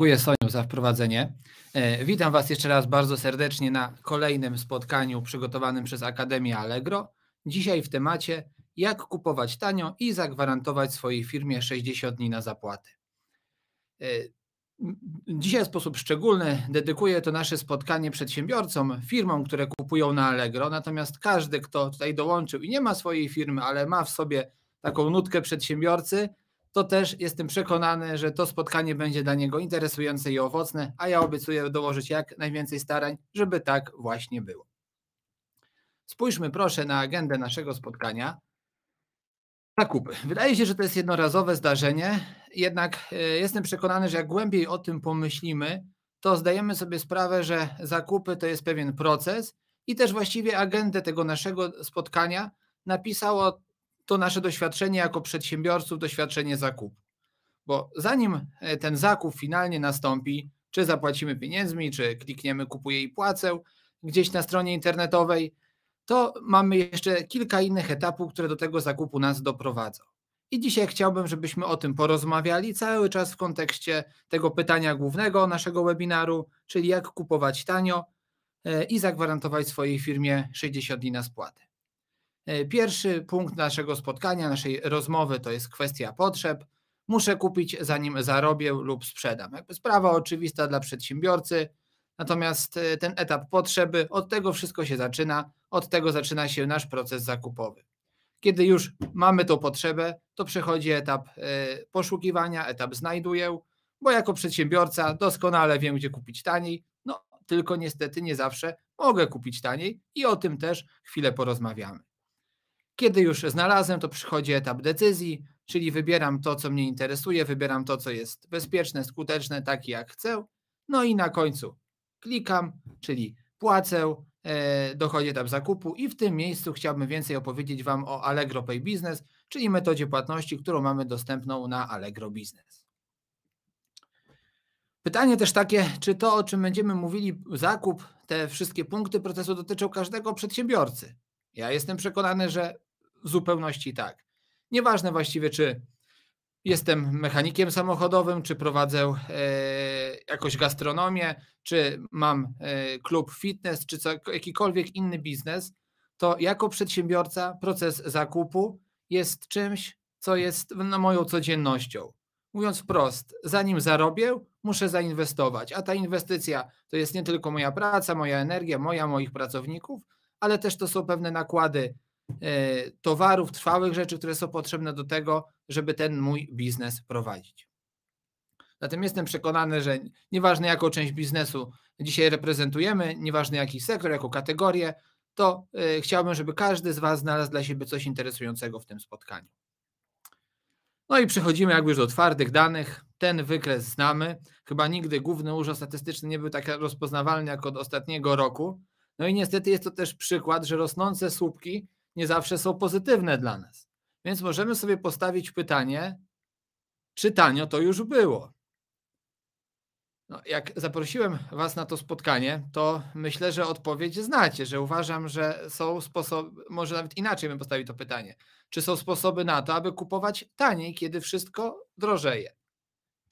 Dziękuję Soniu za wprowadzenie. Witam Was jeszcze raz bardzo serdecznie na kolejnym spotkaniu przygotowanym przez Akademię Allegro. Dzisiaj w temacie jak kupować tanio i zagwarantować swojej firmie 60 dni na zapłaty. Dzisiaj w sposób szczególny dedykuję to nasze spotkanie przedsiębiorcom, firmom, które kupują na Allegro. Natomiast każdy, kto tutaj dołączył i nie ma swojej firmy, ale ma w sobie taką nutkę przedsiębiorcy, to też jestem przekonany, że to spotkanie będzie dla niego interesujące i owocne, a ja obiecuję dołożyć jak najwięcej starań, żeby tak właśnie było. Spójrzmy proszę na agendę naszego spotkania. Zakupy. Wydaje się, że to jest jednorazowe zdarzenie, jednak jestem przekonany, że jak głębiej o tym pomyślimy, to zdajemy sobie sprawę, że zakupy to jest pewien proces i też właściwie agendę tego naszego spotkania napisało to nasze doświadczenie jako przedsiębiorców, doświadczenie zakupu. Bo zanim ten zakup finalnie nastąpi, czy zapłacimy pieniędzmi, czy klikniemy kupuję i płacę gdzieś na stronie internetowej, to mamy jeszcze kilka innych etapów, które do tego zakupu nas doprowadzą. I dzisiaj chciałbym, żebyśmy o tym porozmawiali cały czas w kontekście tego pytania głównego naszego webinaru, czyli jak kupować tanio i zagwarantować swojej firmie 60 dni na spłatę. Pierwszy punkt naszego spotkania, naszej rozmowy to jest kwestia potrzeb. Muszę kupić zanim zarobię lub sprzedam. Jakby sprawa oczywista dla przedsiębiorcy, natomiast ten etap potrzeby, od tego wszystko się zaczyna, od tego zaczyna się nasz proces zakupowy. Kiedy już mamy tą potrzebę, to przechodzi etap poszukiwania, etap znajduję, bo jako przedsiębiorca doskonale wiem, gdzie kupić taniej, no tylko niestety nie zawsze mogę kupić taniej i o tym też chwilę porozmawiamy. Kiedy już znalazłem, to przychodzi etap decyzji, czyli wybieram to, co mnie interesuje, wybieram to, co jest bezpieczne, skuteczne, takie jak chcę. No i na końcu klikam, czyli płacę, dochodzi etap zakupu i w tym miejscu chciałbym więcej opowiedzieć Wam o Allegro Pay Business, czyli metodzie płatności, którą mamy dostępną na Allegro Business. Pytanie też takie, czy to, o czym będziemy mówili, zakup, te wszystkie punkty procesu dotyczą każdego przedsiębiorcy. Ja jestem przekonany, że w zupełności tak. Nieważne właściwie, czy jestem mechanikiem samochodowym, czy prowadzę jakąś gastronomię, czy mam klub fitness, czy jakikolwiek inny biznes, to jako przedsiębiorca proces zakupu jest czymś, co jest moją codziennością. Mówiąc wprost, zanim zarobię, muszę zainwestować, a ta inwestycja to jest nie tylko moja praca, moja energia, moich pracowników, ale też to są pewne nakłady towarów, trwałych rzeczy, które są potrzebne do tego, żeby ten mój biznes prowadzić. Zatem jestem przekonany, że nieważne jaką część biznesu dzisiaj reprezentujemy, nieważne jaki sektor, jaką kategorię, to chciałbym, żeby każdy z Was znalazł dla siebie coś interesującego w tym spotkaniu. No i przechodzimy jakby już do twardych danych. Ten wykres znamy. Chyba nigdy Główny Urząd Statystyczny nie był tak rozpoznawalny jak od ostatniego roku. No i niestety jest to też przykład, że rosnące słupki nie zawsze są pozytywne dla nas. Więc możemy sobie postawić pytanie, czy tanio to już było? No, jak zaprosiłem Was na to spotkanie, to myślę, że odpowiedź znacie, że uważam, że są sposoby, może nawet inaczej bym postawił to pytanie, czy są sposoby na to, aby kupować taniej, kiedy wszystko drożeje?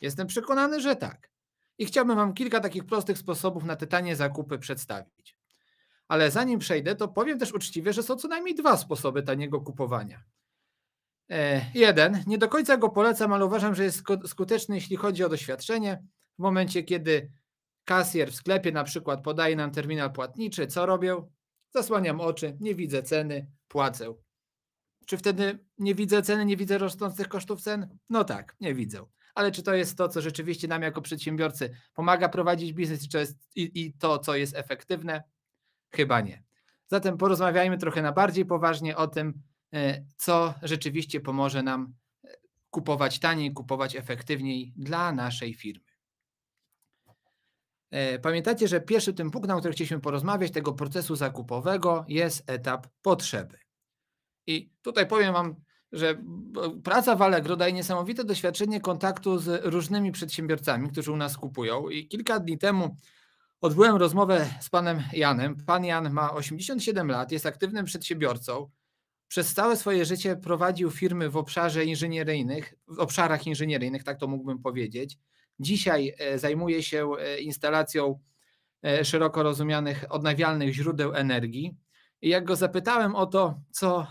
Jestem przekonany, że tak. I chciałbym Wam kilka takich prostych sposobów na te tanie zakupy przedstawić. Ale zanim przejdę, to powiem też uczciwie, że są co najmniej dwa sposoby taniego kupowania. Jeden, nie do końca go polecam, ale uważam, że jest skuteczny, jeśli chodzi o doświadczenie. W momencie, kiedy kasjer w sklepie na przykład podaje nam terminal płatniczy, co robię? Zasłaniam oczy, nie widzę ceny, płacę. Czy wtedy nie widzę ceny, nie widzę rosnących kosztów cen? No tak, nie widzę. Ale czy to jest to, co rzeczywiście nam jako przedsiębiorcy pomaga prowadzić biznes i to, co jest efektywne? Chyba nie. Zatem porozmawiajmy trochę na bardziej poważnie o tym, co rzeczywiście pomoże nam kupować taniej, kupować efektywniej dla naszej firmy. Pamiętacie, że pierwszy ten punkt, na który chcieliśmy porozmawiać, tego procesu zakupowego jest etap potrzeby. I tutaj powiem Wam, że praca w Allegro daje niesamowite doświadczenie kontaktu z różnymi przedsiębiorcami, którzy u nas kupują i kilka dni temu odbyłem rozmowę z panem Janem. Pan Jan ma 87 lat, jest aktywnym przedsiębiorcą. Przez całe swoje życie prowadził firmy w obszarach inżynieryjnych, tak to mógłbym powiedzieć. Dzisiaj zajmuje się instalacją szeroko rozumianych odnawialnych źródeł energii. I jak go zapytałem o to, co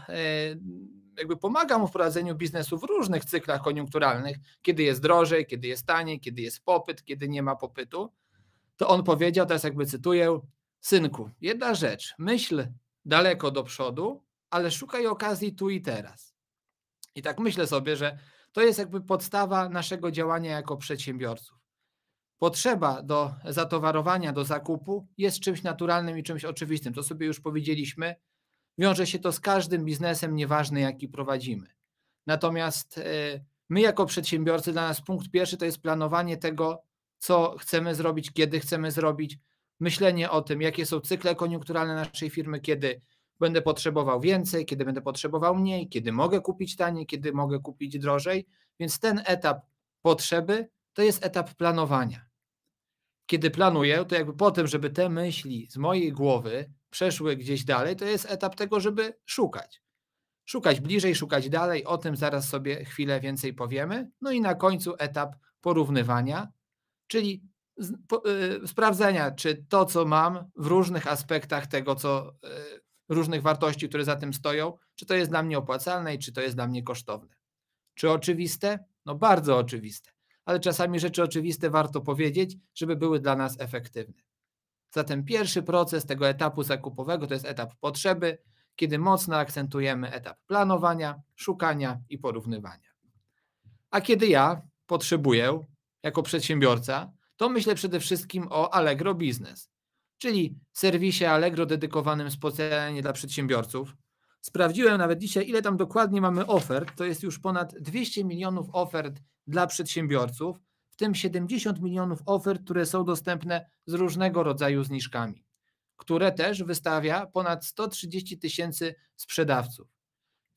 jakby pomaga mu w prowadzeniu biznesu w różnych cyklach koniunkturalnych, kiedy jest drożej, kiedy jest taniej, kiedy jest popyt, kiedy nie ma popytu, to on powiedział, teraz jakby cytuję, synku, jedna rzecz, myśl daleko do przodu, ale szukaj okazji tu i teraz. I tak myślę sobie, że to jest jakby podstawa naszego działania jako przedsiębiorców. Potrzeba do zatowarowania, do zakupu jest czymś naturalnym i czymś oczywistym. To sobie już powiedzieliśmy. Wiąże się to z każdym biznesem, nieważny jaki prowadzimy. Natomiast my jako przedsiębiorcy, dla nas punkt pierwszy to jest planowanie tego, co chcemy zrobić, kiedy chcemy zrobić, myślenie o tym, jakie są cykle koniunkturalne naszej firmy, kiedy będę potrzebował więcej, kiedy będę potrzebował mniej, kiedy mogę kupić taniej, kiedy mogę kupić drożej. Więc ten etap potrzeby to jest etap planowania. Kiedy planuję, to jakby po tym, żeby te myśli z mojej głowy przeszły gdzieś dalej, to jest etap tego, żeby szukać. Szukać bliżej, szukać dalej, o tym zaraz sobie chwilę więcej powiemy. No i na końcu etap porównywania, czyli sprawdzenia, czy to, co mam w różnych aspektach tego, co różnych wartości, które za tym stoją, czy to jest dla mnie opłacalne i czy to jest dla mnie kosztowne. Czy oczywiste? No bardzo oczywiste. Ale czasami rzeczy oczywiste warto powiedzieć, żeby były dla nas efektywne. Zatem pierwszy proces tego etapu zakupowego to jest etap potrzeby, kiedy mocno akcentujemy etap planowania, szukania i porównywania. A kiedy ja potrzebuję jako przedsiębiorca, to myślę przede wszystkim o Allegro Business, czyli serwisie Allegro dedykowanym specjalnie dla przedsiębiorców. Sprawdziłem nawet dzisiaj, ile tam dokładnie mamy ofert. To jest już ponad 200 milionów ofert dla przedsiębiorców, w tym 70 milionów ofert, które są dostępne z różnego rodzaju zniżkami, które też wystawia ponad 130 tysięcy sprzedawców.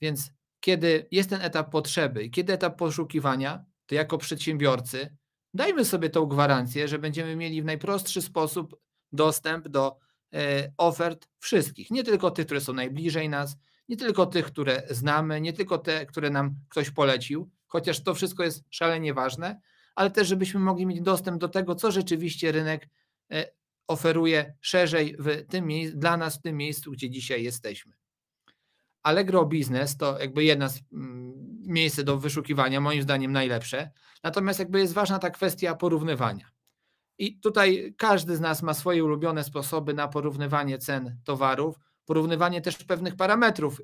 Więc kiedy jest ten etap potrzeby i kiedy etap poszukiwania, to jako przedsiębiorcy dajmy sobie tą gwarancję, że będziemy mieli w najprostszy sposób dostęp do ofert wszystkich, nie tylko tych, które są najbliżej nas, nie tylko tych, które znamy, nie tylko te, które nam ktoś polecił, chociaż to wszystko jest szalenie ważne, ale też żebyśmy mogli mieć dostęp do tego, co rzeczywiście rynek oferuje szerzej w tym miejscu, dla nas w tym miejscu, gdzie dzisiaj jesteśmy. Allegro Business to jakby jedno z miejsce do wyszukiwania, moim zdaniem najlepsze, natomiast jakby jest ważna ta kwestia porównywania. I tutaj każdy z nas ma swoje ulubione sposoby na porównywanie cen towarów, porównywanie też pewnych parametrów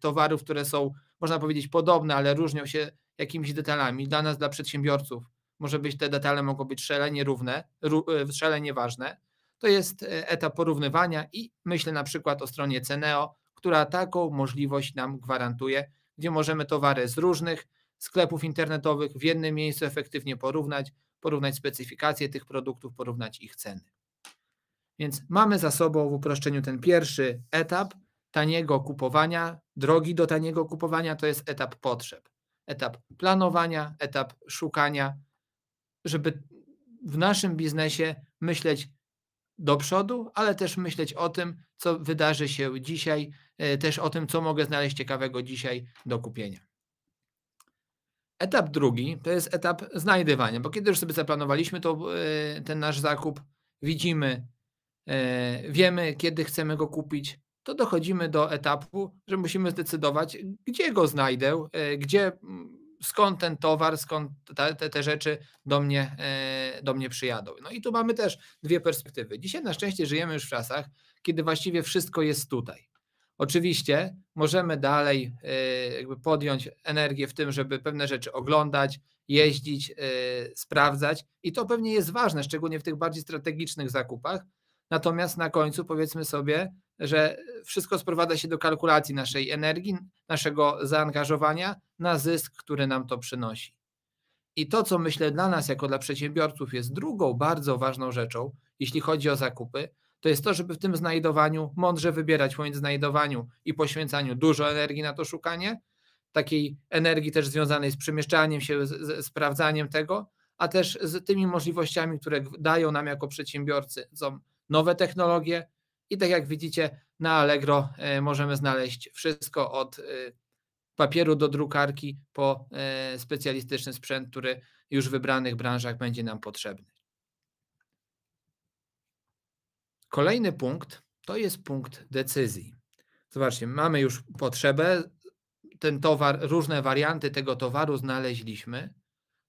towarów, które są, można powiedzieć, podobne, ale różnią się jakimiś detalami. Dla nas, dla przedsiębiorców, może być te detale mogą być szalenie równe, szalenie ważne. To jest etap porównywania i myślę na przykład o stronie Ceneo, która taką możliwość nam gwarantuje, gdzie możemy towary z różnych sklepów internetowych w jednym miejscu efektywnie porównać specyfikacje tych produktów, porównać ich ceny. Więc mamy za sobą w uproszczeniu ten pierwszy etap taniego kupowania, drogi do taniego kupowania, to jest etap potrzeb, etap planowania, etap szukania, żeby w naszym biznesie myśleć do przodu, ale też myśleć o tym, co wydarzy się dzisiaj, też o tym, co mogę znaleźć ciekawego dzisiaj do kupienia. Etap drugi to jest etap znajdywania, bo kiedy już sobie zaplanowaliśmy ten nasz zakup, wiemy, kiedy chcemy go kupić, to dochodzimy do etapu, że musimy zdecydować, gdzie go znajdę, skąd ten towar, skąd te rzeczy do mnie przyjadą. No i tu mamy też dwie perspektywy. Dzisiaj na szczęście żyjemy już w czasach, kiedy właściwie wszystko jest tutaj. Oczywiście możemy dalej jakby podjąć energię w tym, żeby pewne rzeczy oglądać, jeździć, sprawdzać i to pewnie jest ważne, szczególnie w tych bardziej strategicznych zakupach. Natomiast na końcu powiedzmy sobie, że wszystko sprowadza się do kalkulacji naszej energii, naszego zaangażowania na zysk, który nam to przynosi. I to, co myślę dla nas jako dla przedsiębiorców jest drugą bardzo ważną rzeczą, jeśli chodzi o zakupy, to jest to, żeby w tym znajdowaniu mądrze wybierać pomiędzy znajdowaniu i poświęcaniu dużo energii na to szukanie, takiej energii też związanej z przemieszczaniem się, z sprawdzaniem tego, a też z tymi możliwościami, które dają nam jako przedsiębiorcy, są nowe technologie i tak jak widzicie na Allegro możemy znaleźć wszystko od papieru do drukarki po specjalistyczny sprzęt, który już w wybranych branżach będzie nam potrzebny. Kolejny punkt to jest punkt decyzji. Zobaczcie, mamy już potrzebę, ten towar, różne warianty tego towaru znaleźliśmy.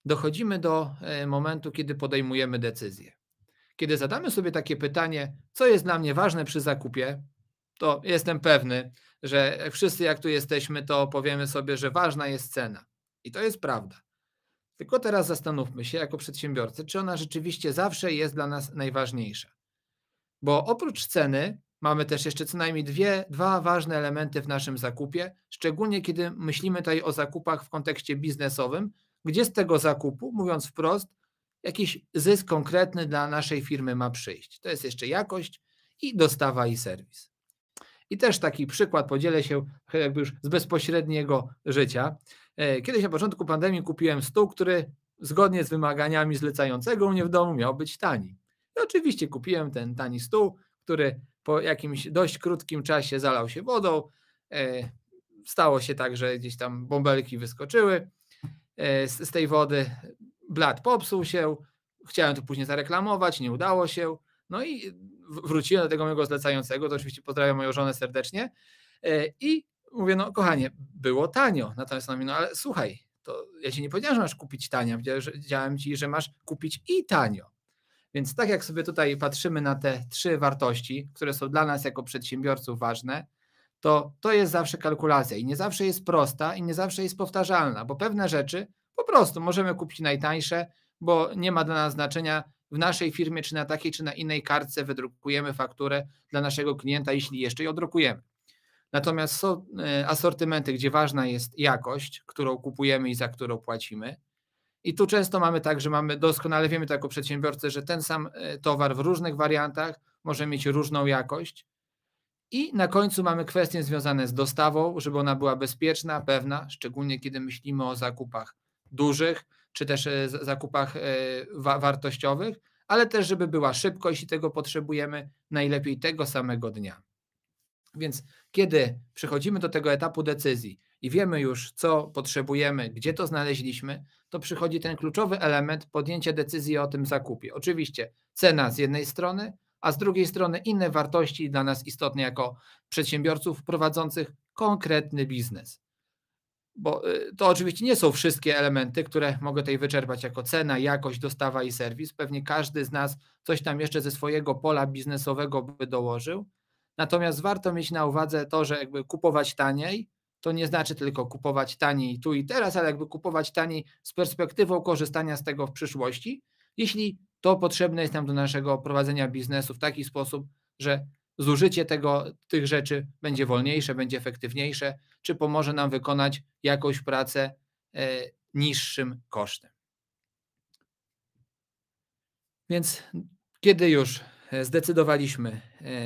Dochodzimy do momentu, kiedy podejmujemy decyzję. Kiedy zadamy sobie takie pytanie, co jest dla mnie ważne przy zakupie, to jestem pewny, że wszyscy jak tu jesteśmy, to powiemy sobie, że ważna jest cena. I to jest prawda. Tylko teraz zastanówmy się jako przedsiębiorcy, czy ona rzeczywiście zawsze jest dla nas najważniejsza. Bo oprócz ceny mamy też jeszcze co najmniej dwa ważne elementy w naszym zakupie, szczególnie kiedy myślimy tutaj o zakupach w kontekście biznesowym, gdzie z tego zakupu, mówiąc wprost, jakiś zysk konkretny dla naszej firmy ma przyjść. To jest jeszcze jakość i dostawa i serwis. I też taki przykład, podzielę się jakby już z bezpośredniego życia. Kiedyś na początku pandemii kupiłem stół, który zgodnie z wymaganiami zlecającego u mnie w domu miał być tani. I oczywiście kupiłem ten tani stół, który po jakimś dość krótkim czasie zalał się wodą. Stało się tak, że gdzieś tam bąbelki wyskoczyły z tej wody. Blat popsuł się, chciałem to później zareklamować, nie udało się. No i wróciłem do tego mojego zlecającego, to oczywiście pozdrawiam moją żonę serdecznie i mówię, no kochanie, było tanio, natomiast ona mówi, no ale słuchaj, to ja ci nie powiedziałem, że masz kupić tanio, powiedziałem ci, że masz kupić i tanio. Więc tak jak sobie tutaj patrzymy na te trzy wartości, które są dla nas jako przedsiębiorców ważne, to jest zawsze kalkulacja i nie zawsze jest prosta i nie zawsze jest powtarzalna, bo pewne rzeczy po prostu możemy kupić najtańsze, bo nie ma dla nas znaczenia w naszej firmie, czy na takiej, czy na innej kartce wydrukujemy fakturę dla naszego klienta, jeśli jeszcze ją drukujemy. Natomiast są asortymenty, gdzie ważna jest jakość, którą kupujemy i za którą płacimy. I tu często mamy tak, że doskonale wiemy to jako przedsiębiorcy, że ten sam towar w różnych wariantach może mieć różną jakość. I na końcu mamy kwestie związane z dostawą, żeby ona była bezpieczna, pewna, szczególnie kiedy myślimy o zakupach dużych, czy też zakupach wartościowych, ale też żeby była szybko, jeśli tego potrzebujemy, najlepiej tego samego dnia. Więc kiedy przechodzimy do tego etapu decyzji i wiemy już, co potrzebujemy, gdzie to znaleźliśmy, to przychodzi ten kluczowy element podjęcia decyzji o tym zakupie. Oczywiście cena z jednej strony, a z drugiej strony inne wartości dla nas istotne jako przedsiębiorców prowadzących konkretny biznes. Bo to oczywiście nie są wszystkie elementy, które mogę tutaj wyczerpać jako cena, jakość, dostawa i serwis. Pewnie każdy z nas coś tam jeszcze ze swojego pola biznesowego by dołożył. Natomiast warto mieć na uwadze to, że jakby kupować taniej, to nie znaczy tylko kupować taniej tu i teraz, ale jakby kupować taniej z perspektywą korzystania z tego w przyszłości, jeśli to potrzebne jest nam do naszego prowadzenia biznesu w taki sposób, że zużycie tych rzeczy będzie wolniejsze, będzie efektywniejsze, czy pomoże nam wykonać jakąś pracę niższym kosztem. Więc kiedy już zdecydowaliśmy,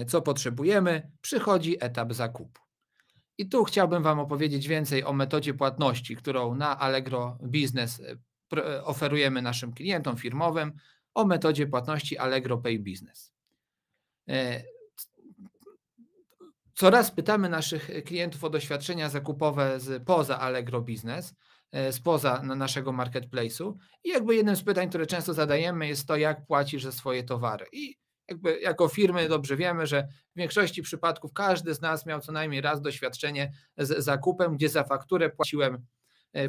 co potrzebujemy, przychodzi etap zakupu. I tu chciałbym Wam opowiedzieć więcej o metodzie płatności, którą na Allegro Business oferujemy naszym klientom firmowym, o metodzie płatności Allegro Pay Business. Coraz pytamy naszych klientów o doświadczenia zakupowe spoza Allegro Business, spoza naszego marketplace'u i jakby jednym z pytań, które często zadajemy, jest to, jak płacisz za swoje towary. I jakby jako firmy dobrze wiemy, że w większości przypadków każdy z nas miał co najmniej raz doświadczenie z zakupem, gdzie za fakturę płaciłem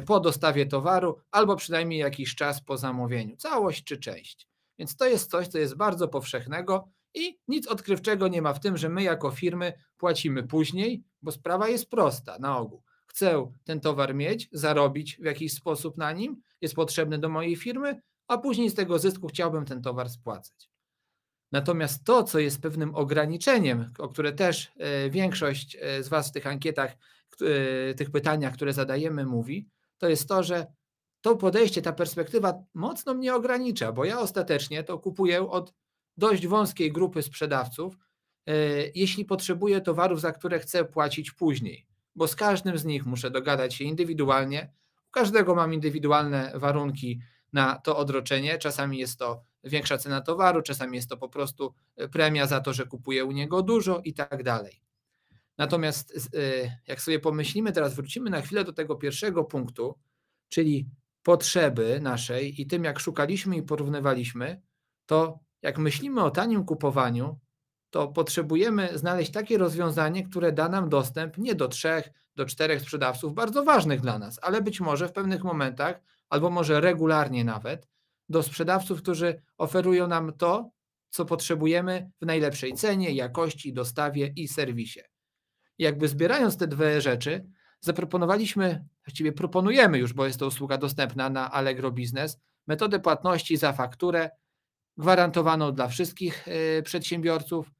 po dostawie towaru albo przynajmniej jakiś czas po zamówieniu, całość czy część. Więc to jest coś, co jest bardzo powszechnego i nic odkrywczego nie ma w tym, że my jako firmy płacimy później, bo sprawa jest prosta na ogół. Chcę ten towar mieć, zarobić w jakiś sposób na nim, jest potrzebny do mojej firmy, a później z tego zysku chciałbym ten towar spłacać. Natomiast to, co jest pewnym ograniczeniem, o które też większość z Was w tych ankietach, tych pytaniach, które zadajemy, mówi, to jest to, że to podejście, ta perspektywa mocno mnie ogranicza, bo ja ostatecznie to kupuję od dość wąskiej grupy sprzedawców, jeśli potrzebuję towarów, za które chcę płacić później, bo z każdym z nich muszę dogadać się indywidualnie, u każdego mam indywidualne warunki na to odroczenie, czasami jest to większa cena towaru, czasami jest to po prostu premia za to, że kupuję u niego dużo i tak dalej. Natomiast jak sobie pomyślimy, teraz wrócimy na chwilę do tego pierwszego punktu, czyli potrzeby naszej i tym, jak szukaliśmy i porównywaliśmy, to jak myślimy o tanim kupowaniu, to potrzebujemy znaleźć takie rozwiązanie, które da nam dostęp nie do 3, do 4 sprzedawców, bardzo ważnych dla nas, ale być może w pewnych momentach, albo może regularnie nawet, do sprzedawców, którzy oferują nam to, co potrzebujemy w najlepszej cenie, jakości, dostawie i serwisie. I jakby zbierając te dwie rzeczy, zaproponowaliśmy, właściwie proponujemy już, bo jest to usługa dostępna na Allegro Business, metodę płatności za fakturę gwarantowaną dla wszystkich przedsiębiorców,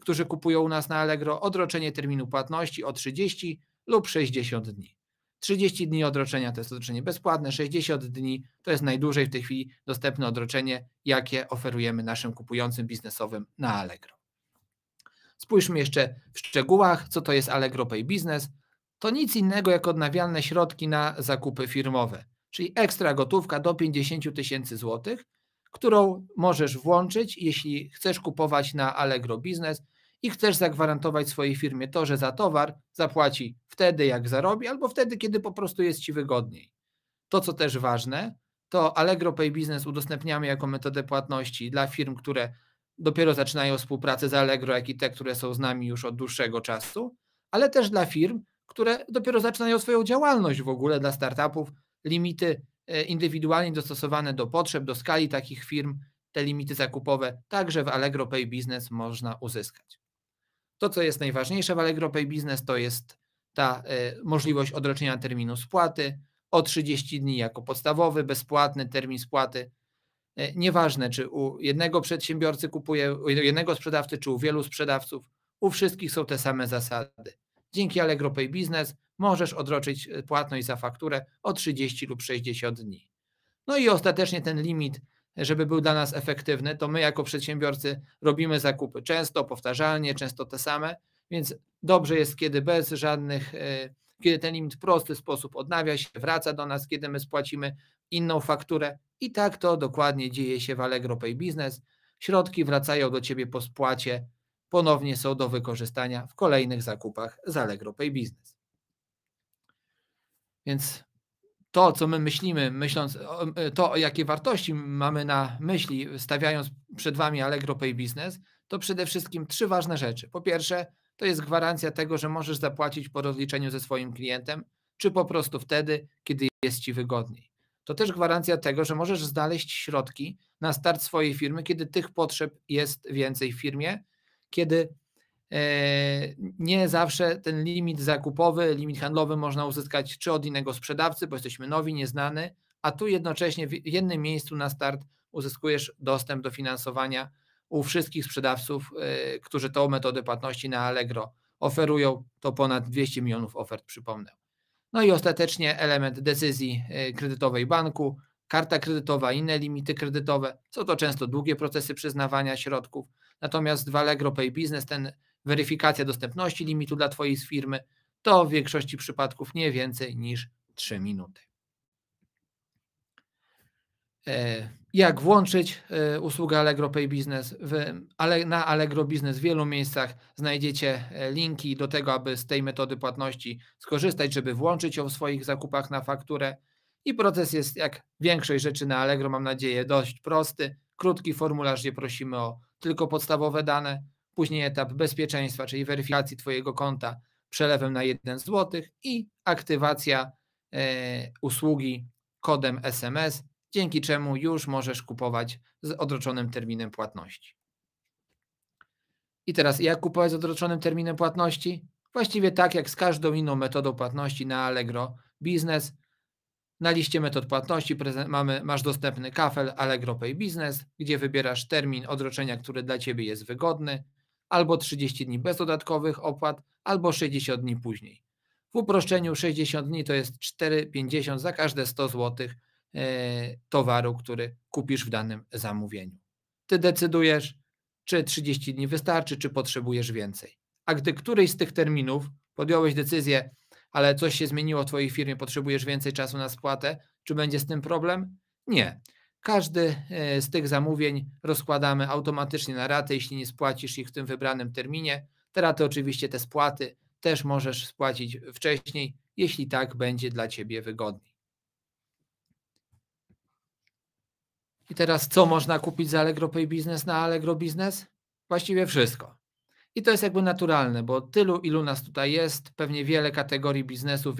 którzy kupują u nas na Allegro, odroczenie terminu płatności o 30 lub 60 dni. 30 dni odroczenia to jest odroczenie bezpłatne, 60 dni to jest najdłużej w tej chwili dostępne odroczenie, jakie oferujemy naszym kupującym biznesowym na Allegro. Spójrzmy jeszcze w szczegółach, co to jest Allegro Pay Business. To nic innego jak odnawialne środki na zakupy firmowe, czyli ekstra gotówka do 50 000 złotych, którą możesz włączyć, jeśli chcesz kupować na Allegro Business i chcesz zagwarantować swojej firmie to, że za towar zapłaci wtedy, jak zarobi, albo wtedy, kiedy po prostu jest Ci wygodniej. To, co też ważne, to Allegro Pay Business udostępniamy jako metodę płatności dla firm, które dopiero zaczynają współpracę z Allegro, jak i te, które są z nami już od dłuższego czasu, ale też dla firm, które dopiero zaczynają swoją działalność w ogóle, dla startupów. Limity indywidualnie dostosowane do potrzeb, do skali takich firm, te limity zakupowe także w Allegro Pay Business można uzyskać. To, co jest najważniejsze w Allegro Pay Business, to jest ta możliwość odroczenia terminu spłaty o 30 dni jako podstawowy, bezpłatny termin spłaty. Nieważne, czy u jednego przedsiębiorcy kupuje, u jednego sprzedawcy, czy u wielu sprzedawców, u wszystkich są te same zasady. Dzięki Allegro Pay Business możesz odroczyć płatność za fakturę o 30 lub 60 dni. No i ostatecznie ten limit, żeby był dla nas efektywny, to my jako przedsiębiorcy robimy zakupy często, powtarzalnie, często te same, więc dobrze jest, kiedy bez żadnych, kiedy ten limit w prosty sposób odnawia się, wraca do nas, kiedy my spłacimy inną fakturę i tak to dokładnie dzieje się w Allegro Pay Business. Środki wracają do Ciebie po spłacie, ponownie są do wykorzystania w kolejnych zakupach z Allegro Pay Business. Więc to, co my myślimy, myśląc to, jakie wartości mamy na myśli, stawiając przed Wami Allegro Pay Business, to przede wszystkim trzy ważne rzeczy. Po pierwsze, to jest gwarancja tego, że możesz zapłacić po rozliczeniu ze swoim klientem, czy po prostu wtedy, kiedy jest Ci wygodniej. To też gwarancja tego, że możesz znaleźć środki na start swojej firmy, kiedy tych potrzeb jest więcej w firmie, kiedy nie zawsze ten limit zakupowy, limit handlowy można uzyskać czy od innego sprzedawcy, bo jesteśmy nowi, nieznany, a tu jednocześnie w jednym miejscu na start uzyskujesz dostęp do finansowania u wszystkich sprzedawców, którzy tą metodę płatności na Allegro oferują. To ponad 200 milionów ofert, przypomnę. No i ostatecznie element decyzji kredytowej banku, karta kredytowa, inne limity kredytowe. Są to często długie procesy przyznawania środków, natomiast w Allegro Pay Business ten weryfikacja dostępności limitu dla Twojej firmy to w większości przypadków nie więcej niż 3 minuty. Jak włączyć usługę Allegro Pay Business? Na Allegro Business w wielu miejscach znajdziecie linki do tego, aby z tej metody płatności skorzystać, żeby włączyć ją w swoich zakupach na fakturę. I proces jest, jak większość rzeczy na Allegro, mam nadzieję, dość prosty. Krótki formularz, gdzie prosimy o tylko podstawowe dane. Później etap bezpieczeństwa, czyli weryfikacji Twojego konta przelewem na 1 zł i aktywacja usługi kodem SMS, dzięki czemu już możesz kupować z odroczonym terminem płatności. I teraz jak kupować z odroczonym terminem płatności? Właściwie tak jak z każdą inną metodą płatności na Allegro Business. Na liście metod płatności masz dostępny kafel Allegro Pay Business, gdzie wybierasz termin odroczenia, który dla Ciebie jest wygodny, albo 30 dni bez dodatkowych opłat, albo 60 dni później. W uproszczeniu 60 dni to jest 4,50 za każde 100 zł towaru, który kupisz w danym zamówieniu. Ty decydujesz, czy 30 dni wystarczy, czy potrzebujesz więcej. A gdy któryś z tych terminów podjąłeś decyzję, ale coś się zmieniło w Twojej firmie, potrzebujesz więcej czasu na spłatę, czy będzie z tym problem? Nie. Każdy z tych zamówień rozkładamy automatycznie na raty, jeśli nie spłacisz ich w tym wybranym terminie. Te raty oczywiście, te spłaty też możesz spłacić wcześniej, jeśli tak będzie dla Ciebie wygodniej. I teraz co można kupić z Allegro Pay Business na Allegro Business? Właściwie wszystko. I to jest jakby naturalne, bo tylu ilu nas tutaj jest, pewnie wiele kategorii biznesu,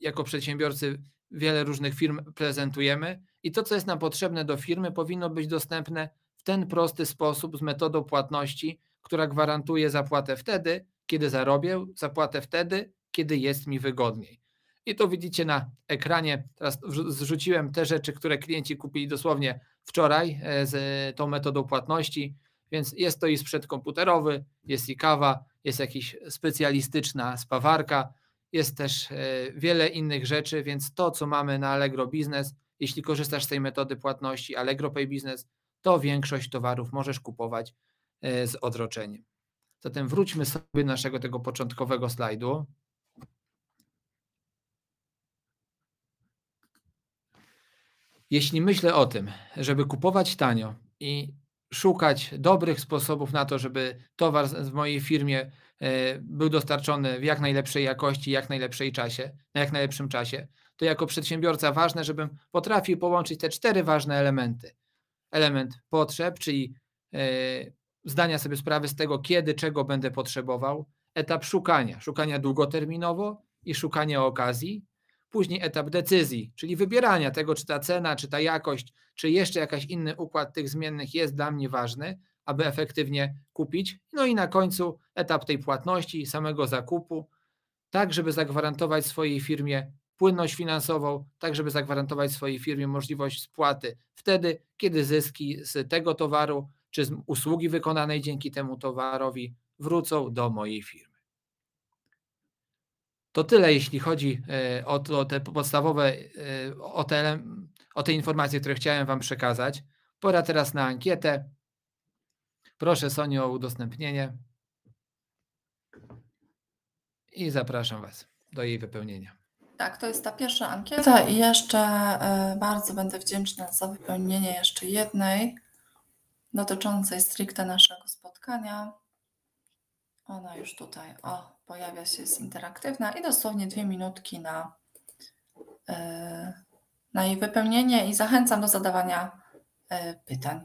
jako przedsiębiorcy wiele różnych firm prezentujemy i to, co jest nam potrzebne do firmy, powinno być dostępne w ten prosty sposób z metodą płatności, która gwarantuje zapłatę wtedy, kiedy zarobię, zapłatę wtedy, kiedy jest mi wygodniej. I to widzicie na ekranie, teraz zrzuciłem te rzeczy, które klienci kupili dosłownie wczoraj z tą metodą płatności, więc jest to i sprzęt komputerowy, jest i kawa, jest jakaś specjalistyczna spawarka, jest też wiele innych rzeczy, więc to, co mamy na Allegro Business, jeśli korzystasz z tej metody płatności Allegro Pay Business, to większość towarów możesz kupować z odroczeniem. Zatem wróćmy sobie do naszego tego początkowego slajdu. Jeśli myślę o tym, żeby kupować tanio i szukać dobrych sposobów na to, żeby towar w mojej firmie był dostarczony w jak najlepszej jakości, na jak najlepszym czasie, to jako przedsiębiorca ważne, żebym potrafił połączyć te cztery ważne elementy. Element potrzeb, czyli zdania sobie sprawy z tego, kiedy, czego będę potrzebował, etap szukania długoterminowo i szukania okazji, później etap decyzji, czyli wybierania tego, czy ta cena, czy ta jakość, czy jeszcze jakiś inny układ tych zmiennych jest dla mnie ważny, aby efektywnie kupić. No i na końcu etap tej płatności, samego zakupu, tak żeby zagwarantować swojej firmie płynność finansową, tak żeby zagwarantować swojej firmie możliwość spłaty wtedy, kiedy zyski z tego towaru czy z usługi wykonanej dzięki temu towarowi wrócą do mojej firmy. To tyle, jeśli chodzi o to, te podstawowe, o te informacje, które chciałem Wam przekazać. Pora teraz na ankietę. Proszę Sonię o udostępnienie i zapraszam Was do jej wypełnienia. Tak, to jest ta pierwsza ankieta i jeszcze bardzo będę wdzięczna za wypełnienie jeszcze jednej dotyczącej stricte naszego spotkania. Ona już tutaj pojawia się, jest interaktywna i dosłownie 2 minutki na jej wypełnienie i zachęcam do zadawania pytań.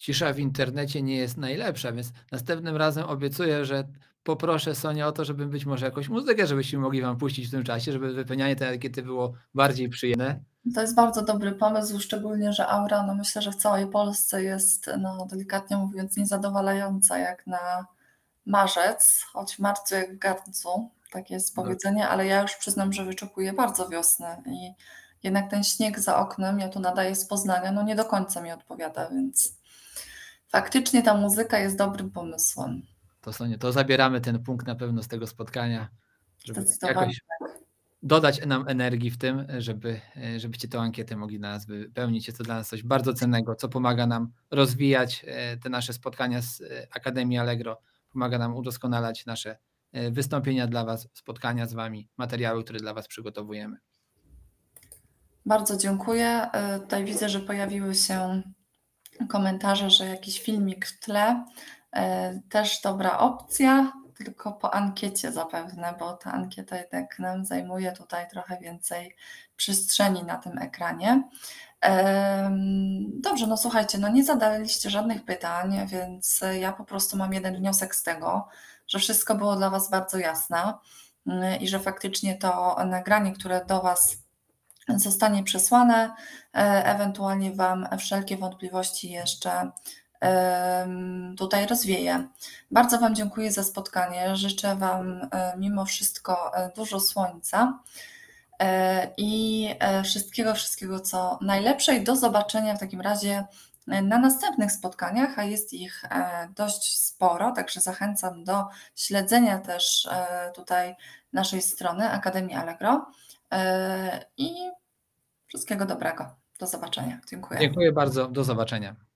Cisza w internecie nie jest najlepsza, więc następnym razem obiecuję, że poproszę Sonię o to, żeby być może jakąś muzykę, żebyśmy mogli Wam puścić w tym czasie, żeby wypełnianie tej ankiety było bardziej przyjemne. To jest bardzo dobry pomysł, szczególnie, że aura, myślę, że w całej Polsce jest, delikatnie mówiąc, niezadowalająca jak na marzec, choć marcu jak w garncu, takie jest powiedzenie, ale ja już przyznam, że wyczekuję bardzo wiosnę i jednak ten śnieg za oknem, ja tu nadaję z Poznania, nie do końca mi odpowiada, więc... Faktycznie ta muzyka jest dobrym pomysłem. To Sonia, to zabieramy ten punkt na pewno z tego spotkania, żeby jakoś dodać nam energii w tym, żebyście tę ankietę mogli dla nas wypełnić. Jest to dla nas coś bardzo cennego, co pomaga nam rozwijać te nasze spotkania z Akademii Allegro, pomaga nam udoskonalać nasze wystąpienia dla Was, spotkania z Wami, materiały, które dla Was przygotowujemy. Bardzo dziękuję. Tutaj widzę, że pojawiły się komentarze, że jakiś filmik w tle, też dobra opcja, tylko po ankiecie zapewne, bo ta ankieta jednak nam zajmuje tutaj trochę więcej przestrzeni na tym ekranie. Dobrze, słuchajcie, nie zadaliście żadnych pytań, więc ja po prostu mam jeden wniosek z tego, że wszystko było dla Was bardzo jasne i że faktycznie to nagranie, które do Was zostanie przesłane, ewentualnie Wam wszelkie wątpliwości jeszcze tutaj rozwieję. Bardzo Wam dziękuję za spotkanie, życzę Wam mimo wszystko dużo słońca i wszystkiego co najlepsze i do zobaczenia w takim razie na następnych spotkaniach, a jest ich dość sporo, także zachęcam do śledzenia też tutaj naszej strony Akademii Allegro i wszystkiego dobrego. Do zobaczenia. Dziękuję. Dziękuję bardzo. Do zobaczenia.